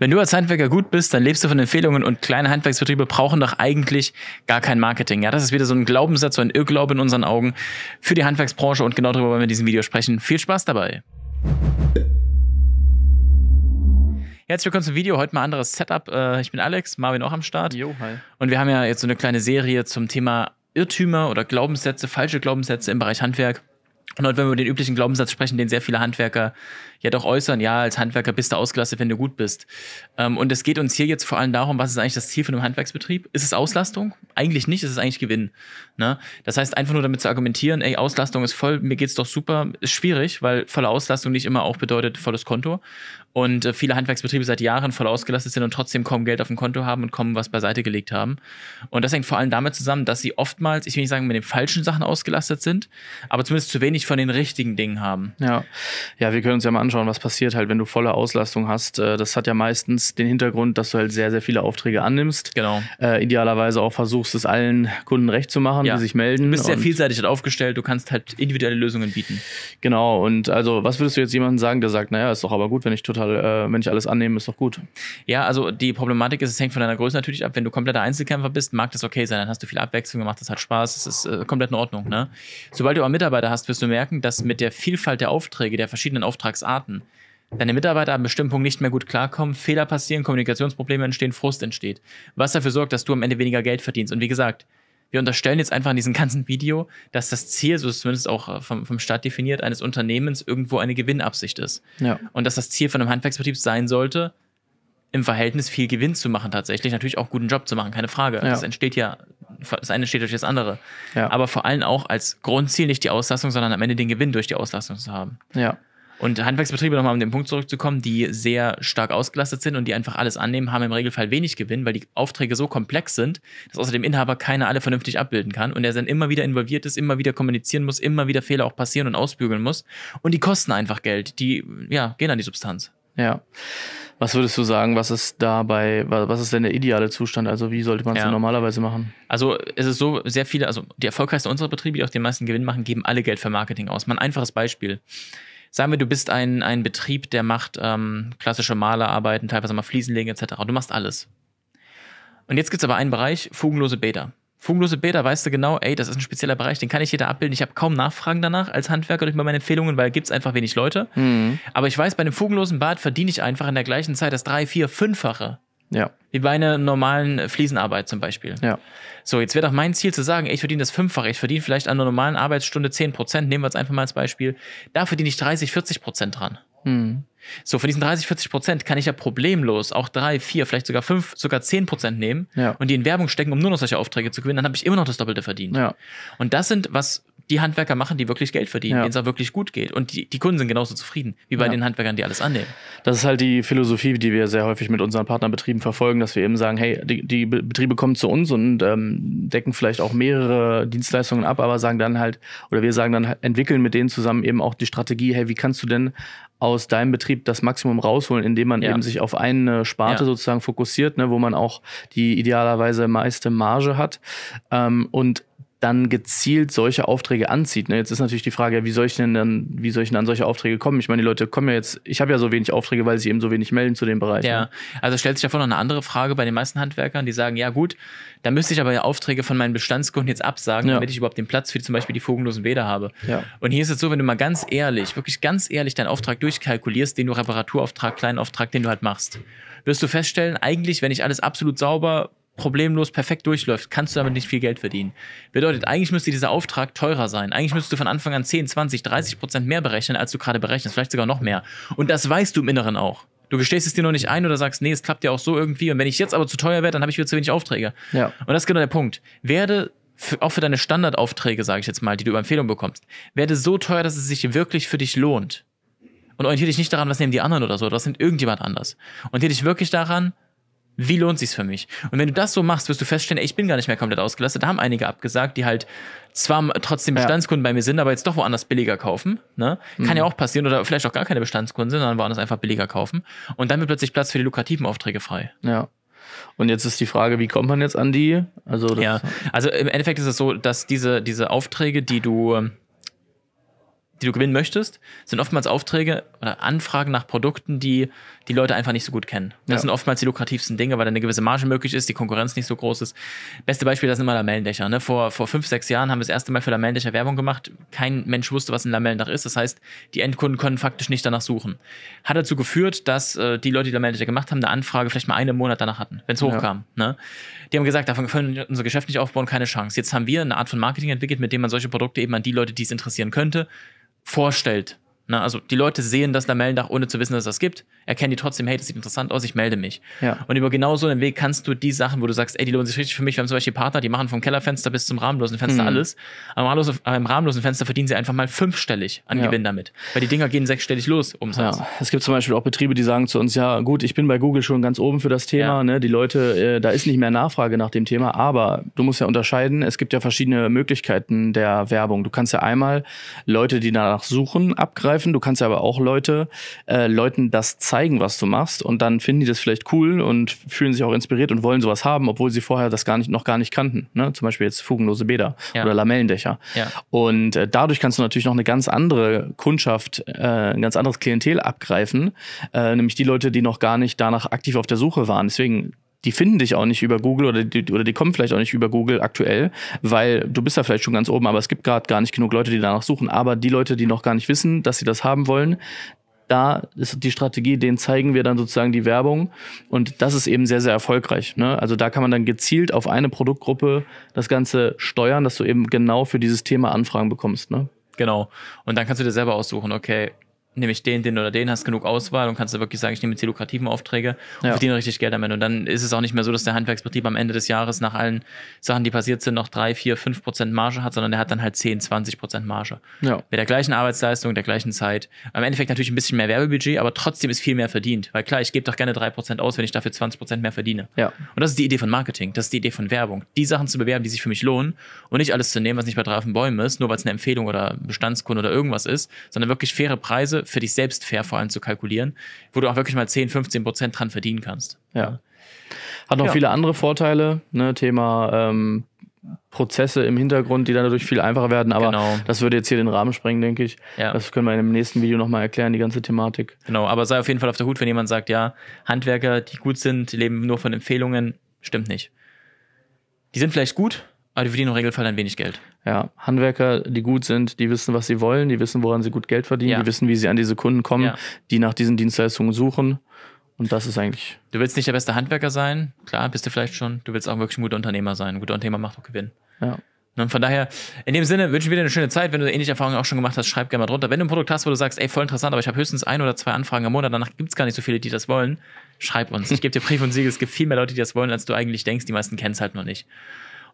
Wenn du als Handwerker gut bist, dann lebst du von Empfehlungen und kleine Handwerksbetriebe brauchen doch eigentlich gar kein Marketing. Ja, das ist wieder so ein Glaubenssatz, so ein Irrglaube in unseren Augen für die Handwerksbranche und genau darüber wollen wir in diesem Video sprechen. Viel Spaß dabei! Herzlich willkommen zum Video, heute mal anderes Setup. Ich bin Alex, Marvin auch am Start. Jo, hi. Und wir haben ja jetzt so eine kleine Serie zum Thema Irrtümer oder Glaubenssätze, falsche Glaubenssätze im Bereich Handwerk. Und heute, wenn wir über den üblichen Glaubenssatz sprechen, den sehr viele Handwerker ja doch äußern, ja, als Handwerker bist du ausgelastet, wenn du gut bist. Und es geht uns hier jetzt vor allem darum, was ist eigentlich das Ziel von einem Handwerksbetrieb? Ist es Auslastung? Eigentlich nicht, es ist eigentlich Gewinn. Ne? Das heißt, einfach nur damit zu argumentieren, ey, Auslastung ist voll, mir geht's doch super, ist schwierig, weil volle Auslastung nicht immer auch bedeutet volles Konto. Und viele Handwerksbetriebe seit Jahren voll ausgelastet sind und trotzdem kaum Geld auf dem Konto haben und kaum was beiseite gelegt haben. Und das hängt vor allem damit zusammen, dass sie oftmals, ich will nicht sagen, mit den falschen Sachen ausgelastet sind, aber zumindest zu wenig von den richtigen Dingen haben. Ja, wir können uns ja mal anschauen, was passiert halt, wenn du volle Auslastung hast. Das hat ja meistens den Hintergrund, dass du halt sehr, sehr viele Aufträge annimmst. Genau. Idealerweise auch versuchst, es allen Kunden recht zu machen, die sich melden. Du bist sehr vielseitig aufgestellt, du kannst halt individuelle Lösungen bieten. Genau, und also was würdest du jetzt jemandem sagen, der sagt, naja, ist doch aber gut, wenn ich total wenn ich alles annehme, ist doch gut. Ja, also die Problematik ist, es hängt von deiner Größe natürlich ab. Wenn du kompletter Einzelkämpfer bist, mag das okay sein, dann hast du viel Abwechslung, macht das halt Spaß, es ist komplett in Ordnung. Ne? Sobald du aber Mitarbeiter hast, wirst du merken, dass mit der Vielfalt der Aufträge, der verschiedenen Auftragsarten, deine Mitarbeiter an bestimmten Punkten nicht mehr gut klarkommen, Fehler passieren, Kommunikationsprobleme entstehen, Frust entsteht. Was dafür sorgt, dass du am Ende weniger Geld verdienst. Und wie gesagt, wir unterstellen jetzt einfach in diesem ganzen Video, dass das Ziel, so ist zumindest auch vom Staat definiert, eines Unternehmens irgendwo eine Gewinnabsicht ist. Ja. Und dass das Ziel von einem Handwerksbetrieb sein sollte, im Verhältnis viel Gewinn zu machen tatsächlich, natürlich auch guten Job zu machen, keine Frage. Ja. Das eine entsteht durch das andere. Ja. Aber vor allem auch als Grundziel nicht die Auslastung, sondern am Ende den Gewinn durch die Auslastung zu haben. Ja. Und Handwerksbetriebe, nochmal um den Punkt zurückzukommen, die sehr stark ausgelastet sind und die einfach alles annehmen, haben im Regelfall wenig Gewinn, weil die Aufträge so komplex sind, dass außer dem Inhaber keiner alle vernünftig abbilden kann und er dann immer wieder involviert ist, immer wieder kommunizieren muss, immer wieder Fehler auch passieren und ausbügeln muss. Und die kosten einfach Geld, die gehen an die Substanz. Ja. Was würdest du sagen, was ist denn der ideale Zustand? Also wie sollte man es normalerweise machen? Also es ist so, die erfolgreichsten unserer Betriebe, die auch den meisten Gewinn machen, geben alle Geld für Marketing aus. Mal ein einfaches Beispiel. Sagen wir, du bist ein Betrieb, der macht klassische Malerarbeiten, teilweise mal Fliesenlegen etc. Du machst alles. Und jetzt gibt es aber einen Bereich, fugenlose Bäder. Fugenlose Bäder, weißt du genau, ey, das ist ein spezieller Bereich, den kann nicht jeder abbilden. Ich habe kaum Nachfragen danach als Handwerker durch meine Empfehlungen, weil da gibt es einfach wenig Leute. Mhm. Aber ich weiß, bei einem fugenlosen Bad verdiene ich einfach in der gleichen Zeit das 3-, 4-, 5-fache. Ja. Wie bei einer normalen Fliesenarbeit zum Beispiel. Ja. So, jetzt wäre doch mein Ziel zu sagen, ey, ich verdiene das 5-fache, ich verdiene vielleicht an einer normalen Arbeitsstunde 10%, nehmen wir jetzt einfach mal als Beispiel, da verdiene ich 30-40% dran. Hm. So, von diesen 30-40% kann ich ja problemlos auch 3, 4, vielleicht sogar 5, sogar 10% nehmen und die in Werbung stecken, um nur noch solche Aufträge zu gewinnen, dann habe ich immer noch das Doppelte verdient. Ja. Und das sind, was die Handwerker machen, die wirklich Geld verdienen, denen es auch wirklich gut geht. Und die Kunden sind genauso zufrieden, wie bei den Handwerkern, die alles annehmen. Das ist halt die Philosophie, die wir sehr häufig mit unseren Partnerbetrieben verfolgen, dass wir eben sagen, hey, die Betriebe kommen zu uns und decken vielleicht auch mehrere Dienstleistungen ab, aber sagen dann halt, oder wir sagen dann, entwickeln mit denen zusammen eben auch die Strategie, hey, wie kannst du denn aus deinem Betrieb das Maximum rausholen, indem man eben sich auf eine Sparte sozusagen fokussiert, ne, wo man auch die idealerweise meiste Marge hat und dann gezielt solche Aufträge anzieht. Jetzt ist natürlich die Frage, wie soll ich denn an solche Aufträge kommen? Ich meine, die Leute kommen ja jetzt, ich habe ja so wenig Aufträge, weil sie eben so wenig melden zu dem Bereich. Ja, ne? Also stellt sich davon noch eine andere Frage bei den meisten Handwerkern, die sagen, ja gut, da müsste ich aber ja Aufträge von meinen Bestandskunden jetzt absagen, damit ich überhaupt den Platz für zum Beispiel die fugenlosen Bäder habe. Ja. Und hier ist es so, wenn du mal ganz ehrlich, wirklich ganz ehrlich deinen Auftrag durchkalkulierst, den du Reparaturauftrag, Kleinauftrag, den du halt machst, wirst du feststellen, eigentlich, wenn ich alles absolut sauber problemlos perfekt durchläuft, kannst du damit nicht viel Geld verdienen. Bedeutet, eigentlich müsste dieser Auftrag teurer sein. Eigentlich müsstest du von Anfang an 10, 20, 30% mehr berechnen, als du gerade berechnest. Vielleicht sogar noch mehr. Und das weißt du im Inneren auch. Du gestehst es dir noch nicht ein oder sagst, nee, es klappt ja auch so irgendwie. Und wenn ich jetzt aber zu teuer werde, dann habe ich wieder zu wenig Aufträge. Ja. Und das ist genau der Punkt. Auch für deine Standardaufträge, sage ich jetzt mal, die du über Empfehlung bekommst, werde so teuer, dass es sich wirklich für dich lohnt. Und orientiere dich nicht daran, was nehmen die anderen oder so. Das nimmt irgendjemand anders. Orientiere dich wirklich daran, wie lohnt sich's für mich? Und wenn du das so machst, wirst du feststellen, ey, ich bin gar nicht mehr komplett ausgelastet. Da haben einige abgesagt, die halt zwar trotzdem Bestandskunden bei mir sind, aber jetzt doch woanders billiger kaufen. Ne? Kann ja auch passieren oder vielleicht auch gar keine Bestandskunden sind, sondern woanders einfach billiger kaufen. Und dann wird plötzlich Platz für die lukrativen Aufträge frei. Ja. Und jetzt ist die Frage, wie kommt man jetzt an die? Also im Endeffekt ist es so, dass diese Aufträge, die du die du gewinnen möchtest, sind oftmals Aufträge oder Anfragen nach Produkten, die die Leute einfach nicht so gut kennen. Das sind oftmals die lukrativsten Dinge, weil da eine gewisse Marge möglich ist, die Konkurrenz nicht so groß ist. Beste Beispiel, das sind immer Lamellendächer. Ne? Vor 5, 6 Jahren haben wir das erste Mal für Lamellendächer Werbung gemacht. Kein Mensch wusste, was ein Lamellendach ist. Das heißt, die Endkunden konnten faktisch nicht danach suchen. Hat dazu geführt, dass die Leute, die Lamellendächer gemacht haben, eine Anfrage vielleicht mal einen Monat danach hatten, wenn es hochkam. Ne? Die haben gesagt, davon können wir unser Geschäft nicht aufbauen, keine Chance. Jetzt haben wir eine Art von Marketing entwickelt, mit dem man solche Produkte eben an die Leute, die es interessieren könnte, vorstellt. Na, also die Leute sehen das Lamellendach, ohne zu wissen, dass es das gibt, erkennen die trotzdem, hey, das sieht interessant aus, ich melde mich. Ja. Und über genau so einen Weg kannst du die Sachen, wo du sagst, ey, die lohnen sich richtig für mich, wir haben zum Beispiel Partner, die machen vom Kellerfenster bis zum rahmenlosen Fenster alles, aber im rahmenlosen Fenster verdienen sie einfach mal 5-stellig an Gewinn damit, weil die Dinger gehen 6-stellig los Umsatz. Ja. Es gibt zum Beispiel auch Betriebe, die sagen zu uns, ja gut, ich bin bei Google schon ganz oben für das Thema, ne? Die Leute, da ist nicht mehr Nachfrage nach dem Thema, aber du musst ja unterscheiden, es gibt ja verschiedene Möglichkeiten der Werbung. Du kannst ja einmal Leute, die danach suchen, abgreifen. Du kannst ja aber auch Leuten das zeigen, was du machst, und dann finden die das vielleicht cool und fühlen sich auch inspiriert und wollen sowas haben, obwohl sie vorher das noch gar nicht kannten. Ne? Zum Beispiel jetzt fugenlose Bäder oder Lamellendächer. Ja. Und dadurch kannst du natürlich noch eine ganz andere Kundschaft, ein ganz anderes Klientel abgreifen, nämlich die Leute, die noch gar nicht danach aktiv auf der Suche waren. Deswegen, die finden dich auch nicht über Google oder die kommen vielleicht auch nicht über Google aktuell, weil du bist da vielleicht schon ganz oben, aber es gibt gerade gar nicht genug Leute, die danach suchen. Aber die Leute, die noch gar nicht wissen, dass sie das haben wollen, da ist die Strategie, denen zeigen wir dann sozusagen die Werbung, und das ist eben sehr, sehr erfolgreich. Ne? Also da kann man dann gezielt auf eine Produktgruppe das Ganze steuern, dass du eben genau für dieses Thema Anfragen bekommst. Ne? Genau. Und dann kannst du dir selber aussuchen, okay, nehme ich den oder den, hast genug Auswahl und kannst da wirklich sagen, ich nehme jetzt die lukrativen Aufträge und verdiene richtig Geld damit. Und dann ist es auch nicht mehr so, dass der Handwerksbetrieb am Ende des Jahres nach allen Sachen, die passiert sind, noch 3, 4, 5% Marge hat, sondern der hat dann halt 10, 20% Marge. Ja. Mit der gleichen Arbeitsleistung, der gleichen Zeit. Am Endeffekt natürlich ein bisschen mehr Werbebudget, aber trotzdem ist viel mehr verdient. Weil klar, ich gebe doch gerne 3% aus, wenn ich dafür 20% mehr verdiene. Ja. Und das ist die Idee von Marketing, das ist die Idee von Werbung. Die Sachen zu bewerben, die sich für mich lohnen, und nicht alles zu nehmen, was nicht bei 3 auf den Bäumen ist, nur weil es eine Empfehlung oder Bestandskunde oder irgendwas ist, sondern wirklich faire Preise, für dich selbst fair vor allem zu kalkulieren, wo du auch wirklich mal 10-15% dran verdienen kannst. Ja. Hat noch viele andere Vorteile, ne? Thema Prozesse im Hintergrund, die dann dadurch viel einfacher werden, aber das würde jetzt hier den Rahmen sprengen, denke ich. Ja. Das können wir in dem nächsten Video nochmal erklären, die ganze Thematik. Genau, aber sei auf jeden Fall auf der Hut, wenn jemand sagt, ja, Handwerker, die gut sind, die leben nur von Empfehlungen, stimmt nicht. Die sind vielleicht gut, aber die verdienen im Regelfall dann wenig Geld. Ja, Handwerker, die gut sind, die wissen, was sie wollen, die wissen, woran sie gut Geld verdienen, die wissen, wie sie an diese Kunden kommen, die nach diesen Dienstleistungen suchen. Und das ist eigentlich... Du willst nicht der beste Handwerker sein, klar, bist du vielleicht schon. Du willst auch wirklich ein guter Unternehmer sein. Ein guter Unternehmer macht auch Gewinn. Ja. Und von daher, in dem Sinne, wünschen wir dir eine schöne Zeit. Wenn du ähnliche Erfahrungen auch schon gemacht hast, schreib gerne mal drunter. Wenn du ein Produkt hast, wo du sagst, ey, voll interessant, aber ich habe höchstens 1 oder 2 Anfragen im Monat, danach gibt es gar nicht so viele, die das wollen, schreib uns. Ich gebe dir Brief und Siegel, es gibt viel mehr Leute, die das wollen, als du eigentlich denkst. Die meisten kennen es halt noch nicht.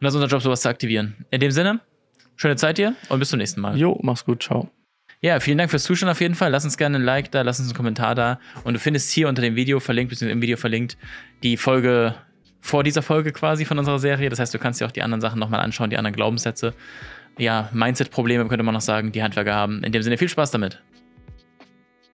Und das ist unser Job, sowas zu aktivieren. In dem Sinne, schöne Zeit dir und bis zum nächsten Mal. Jo, mach's gut, ciao. Ja, vielen Dank fürs Zuschauen auf jeden Fall. Lass uns gerne ein Like da, lass uns einen Kommentar da. Und du findest hier unter dem Video verlinkt, bzw. im Video verlinkt, die Folge vor dieser Folge quasi von unserer Serie. Das heißt, du kannst dir auch die anderen Sachen nochmal anschauen, die anderen Glaubenssätze. Ja, Mindset-Probleme könnte man noch sagen, die Handwerker haben. In dem Sinne, viel Spaß damit.